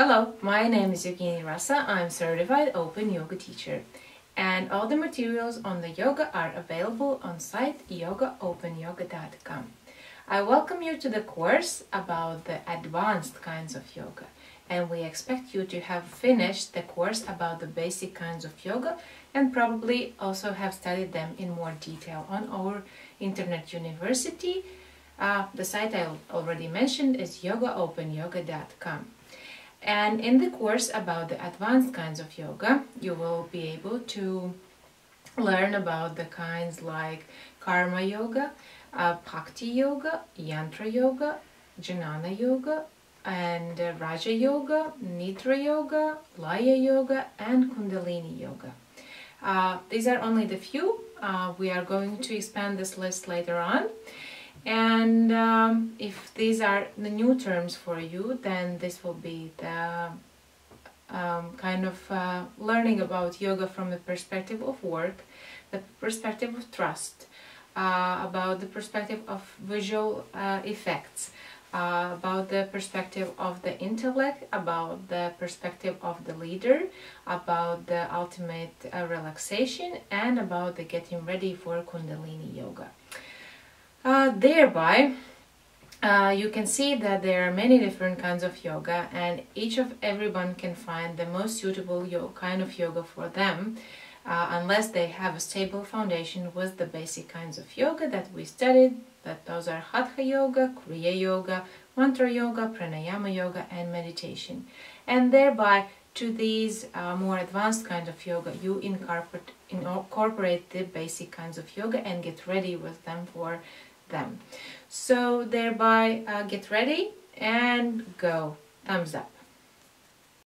Hello, my name is Yogini Rasa. I'm a certified open yoga teacher, and all the materials on the yoga are available on site yogaopenyoga.com. I welcome you to the course about the advanced kinds of yoga, and we expect you to have finished the course about the basic kinds of yoga and probably also have studied them in more detail on our internet university. The site I already mentioned is yogaopenyoga.com. And in the course about the advanced kinds of yoga, you will be able to learn about the kinds like karma yoga, bhakti yoga, yantra yoga, jnana yoga, and raja yoga, nidra yoga, laya yoga, and kundalini yoga. These are only the few. We are going to expand this list later on. And if these are the new terms for you, then this will be the learning about yoga from the perspective of work, the perspective of trust, about the perspective of visual effects, about the perspective of the intellect, about the perspective of the leader, about the ultimate relaxation, and about the getting ready for Kundalini yoga. Thereby, you can see that there are many different kinds of yoga, and everyone can find the most suitable kind of yoga for them, unless they have a stable foundation with the basic kinds of yoga that we studied, that those are Hatha yoga, Kriya yoga, Mantra yoga, Pranayama yoga, and meditation. And thereby, to these more advanced kinds of yoga, you incorporate the basic kinds of yoga and get ready with them for them. So thereby, get ready and go. Thumbs up.